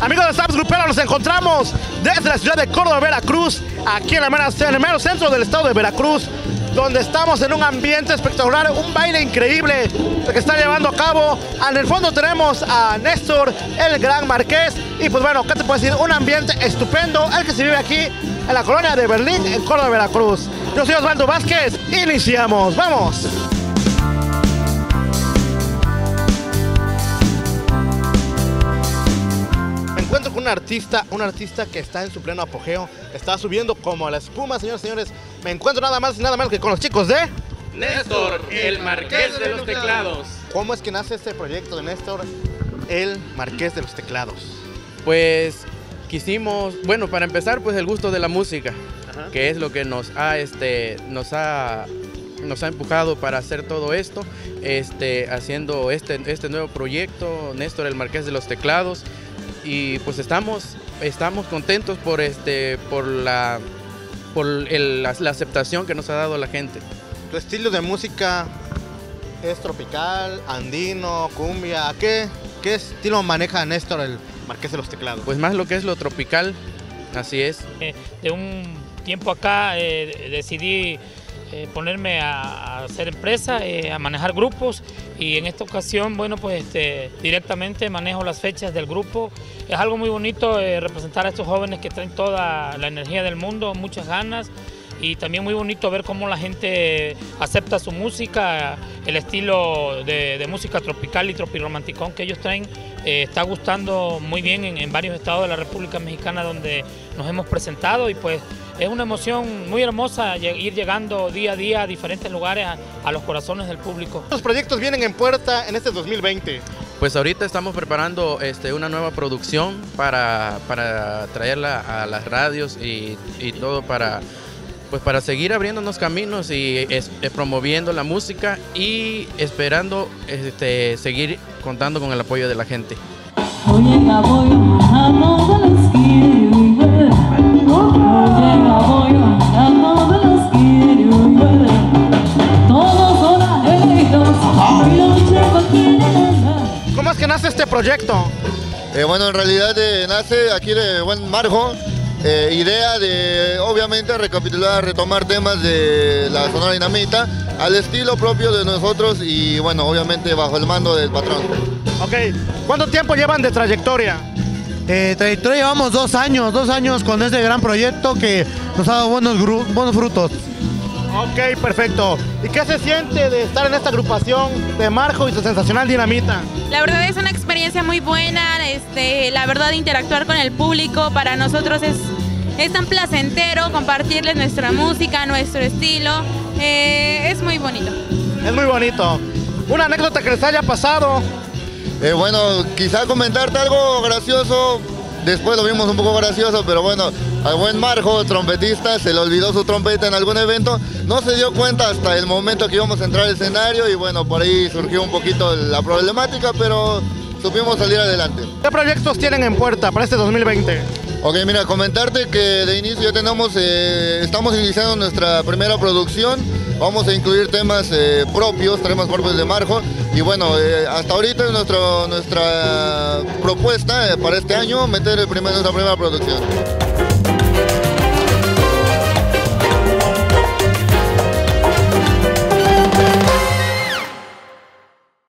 Amigos de Saps Grupero, nos encontramos desde la ciudad de Córdoba, Veracruz, aquí en el mero centro del estado de Veracruz, donde estamos en un ambiente espectacular, un baile increíble que está llevando a cabo. En el fondo tenemos a Néstor, el gran Marqués, y pues bueno, ¿qué te puedo decir? Un ambiente estupendo, el que se vive aquí en la colonia de Berlín, en Córdoba, Veracruz. Yo soy Osvaldo Vázquez, iniciamos, ¡vamos! Encuentro con un artista que está en su pleno apogeo, que está subiendo como la espuma, señores, señores. Me encuentro nada más y nada menos que con los chicos de... Néstor, el Marqués de los Teclados. ¿Cómo es que nace este proyecto de Néstor, el Marqués de los Teclados? Pues quisimos, bueno, para empezar, pues el gusto de la música, ajá, que es lo que nos ha empujado para hacer todo esto, haciendo este nuevo proyecto, Néstor, el Marqués de los Teclados. Y pues estamos contentos por la aceptación que nos ha dado la gente. ¿Tu estilo de música es tropical, andino, cumbia? ¿Qué estilo maneja Néstor, el Marqués de los Teclados? Pues más lo que es lo tropical, así es. De un tiempo acá decidí ponerme a hacer empresa, a manejar grupos, y en esta ocasión, bueno, pues directamente manejo las fechas del grupo. Es algo muy bonito representar a estos jóvenes que traen toda la energía del mundo, muchas ganas, y también muy bonito ver cómo la gente acepta su música, el estilo de música tropical y tropiromanticón que ellos traen. Está gustando muy bien en varios estados de la República Mexicana donde nos hemos presentado, y pues es una emoción muy hermosa ir llegando día a día a diferentes lugares, a los corazones del público. ¿Los proyectos vienen en puerta en este 2020? Pues ahorita estamos preparando una nueva producción para traerla a las radios y todo para seguir abriéndonos caminos y promoviendo la música y esperando seguir contando con el apoyo de la gente. ¿Cómo es que nace este proyecto? Bueno, en realidad nace aquí de Buen Marjo, idea de obviamente recapitular, retomar temas de la Sonora Dinamita al estilo propio de nosotros y bueno, obviamente bajo el mando del patrón. Ok, ¿cuánto tiempo llevan de trayectoria? Trayectoria llevamos dos años con este gran proyecto que nos ha dado buenos frutos. Ok, perfecto. ¿Y qué se siente de estar en esta agrupación de Marjo y su sensacional Dinamita? La verdad es una experiencia muy buena, la verdad interactuar con el público para nosotros es tan placentero compartirles nuestra música, nuestro estilo, es muy bonito. Es muy bonito. ¿Una anécdota que les haya pasado? Bueno, quizá comentarte algo gracioso. Después lo vimos un poco gracioso, pero bueno, al Buen Marjo, trompetista, se le olvidó su trompeta en algún evento. No se dio cuenta hasta el momento que íbamos a entrar al escenario y bueno, por ahí surgió un poquito la problemática, pero supimos salir adelante. ¿Qué proyectos tienen en puerta para este 2020? Ok, mira, comentarte que de inicio ya tenemos, estamos iniciando nuestra primera producción. Vamos a incluir temas propios de Marjo. Y bueno, hasta ahorita es nuestra propuesta para este año, meter nuestra primera producción.